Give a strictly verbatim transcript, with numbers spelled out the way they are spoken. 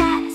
that